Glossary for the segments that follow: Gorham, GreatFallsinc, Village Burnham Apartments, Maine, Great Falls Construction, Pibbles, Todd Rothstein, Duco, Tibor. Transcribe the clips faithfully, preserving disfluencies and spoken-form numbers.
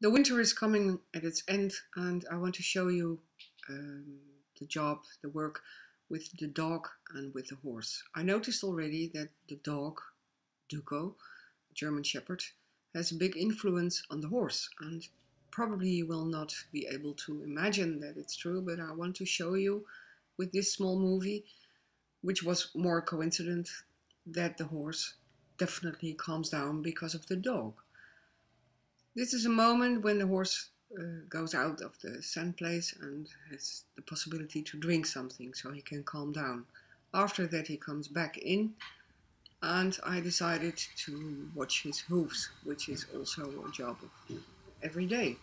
The winter is coming at its end, and I want to show you um, the job, the work with the dog and with the horse. I noticed already that the dog, Duco, German Shepherd, has a big influence on the horse, and probably you will not be able to imagine that it's true, but I want to show you with this small movie, which was more coincident, that the horse definitely calms down because of the dog. This is a moment when the horse uh, goes out of the sand place and has the possibility to drink something so he can calm down. After that he comes back in, and I decided to watch his hooves, which is also a job of every day.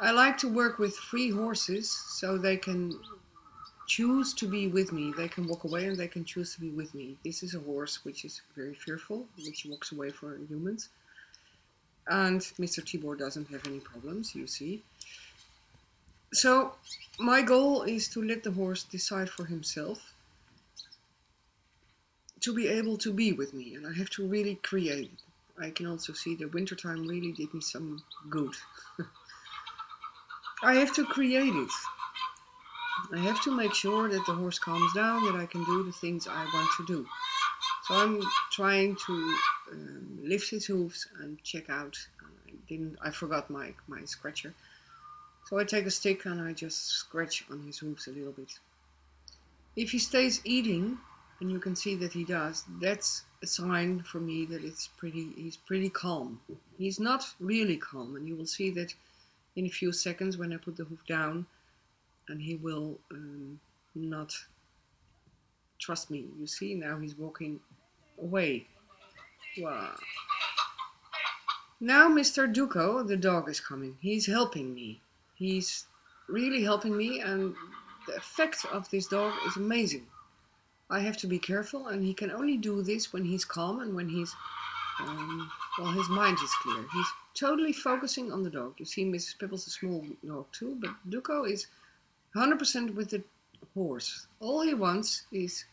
I like to work with free horses so they can choose to be with me. They can walk away and they can choose to be with me. This is a horse which is very fearful, which walks away from humans. And Mister Tibor doesn't have any problems, you see. So my goal is to let the horse decide for himself to be able to be with me, and I have to really create it. I can also see the wintertime really did me some good. I have to create it. I have to make sure that the horse calms down, that I can do the things I want to do. So I'm trying to um, lift his hooves and check out. I didn't. I forgot my, my scratcher. So I take a stick and I just scratch on his hooves a little bit. If he stays eating, and you can see that he does, that's a sign for me that it's pretty. He's pretty calm. He's not really calm, and you will see that in a few seconds when I put the hoof down, and he will um, not trust me. You see, now he's walking away. Wow. Now Mister Duco, the dog, is coming. He's helping me. He's really helping me, and the effect of this dog is amazing. I have to be careful, and he can only do this when he's calm and when he's, um, well, his mind is clear. He's totally focusing on the dog. You see, Missus Pibbles is a small dog too, but Duco is one hundred percent with the horse. All he wants is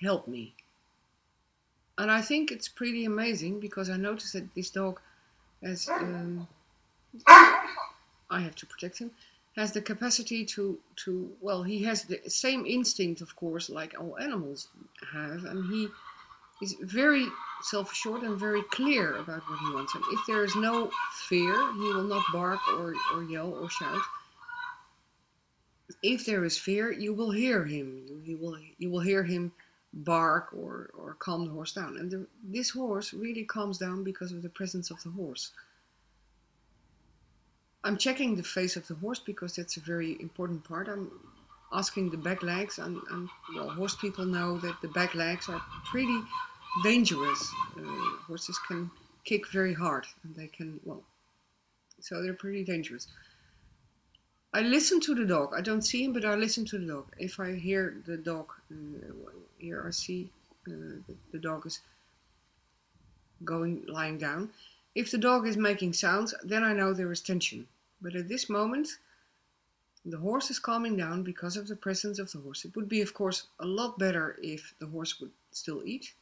help me. And I think it's pretty amazing, because I noticed that this dog has, um, I have to protect him, has the capacity to, to, well, he has the same instinct, of course, like all animals have, and he is very self-assured and very clear about what he wants. And if there is no fear, he will not bark or, or yell or shout. If there is fear, you will hear him. You, you, will, you will hear him bark or, or calm the horse down. And the, this horse really calms down because of the presence of the horse. I'm checking the face of the horse because that's a very important part. I'm asking the back legs, and, and well, horse people know that the back legs are pretty dangerous. Uh, horses can kick very hard, and they can, well, so they're pretty dangerous. I listen to the dog. I don't see him, but I listen to the dog. If I hear the dog, uh, here I see uh, the, the dog is going, lying down. If the dog is making sounds, then I know there is tension. But at this moment, the horse is calming down because of the presence of the horse. It would be, of course, a lot better if the horse would still eat.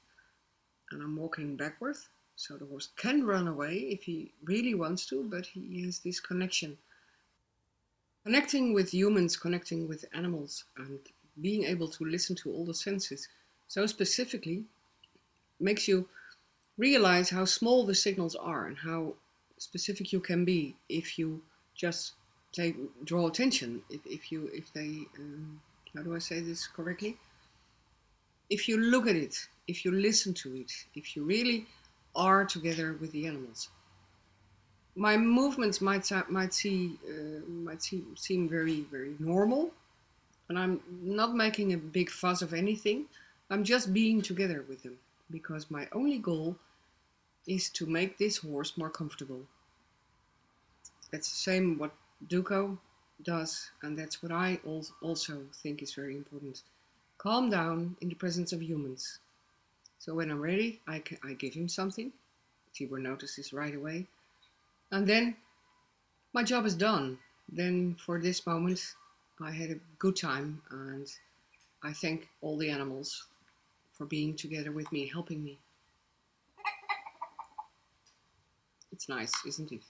And I'm walking backwards, so the horse can run away if he really wants to, but he has this connection. Connecting with humans, connecting with animals, and being able to listen to all the senses so specifically makes you realize how small the signals are and how specific you can be if you just take, draw attention. If, if you, if they, um, how do I say this correctly? If you look at it, if you listen to it, if you really are together with the animals. My movements might might see uh, might seem, seem very very normal, and I'm not making a big fuss of anything. I'm just being together with them, because my only goal is to make this horse more comfortable. That's the same what Duco does, and that's what I also think is very important. Calm down in the presence of humans. So when I'm ready, I, can, I give him something. Tibor notices right away. And then my job is done. Then for this moment, I had a good time, and I thank all the animals for being together with me, helping me. It's nice, isn't it?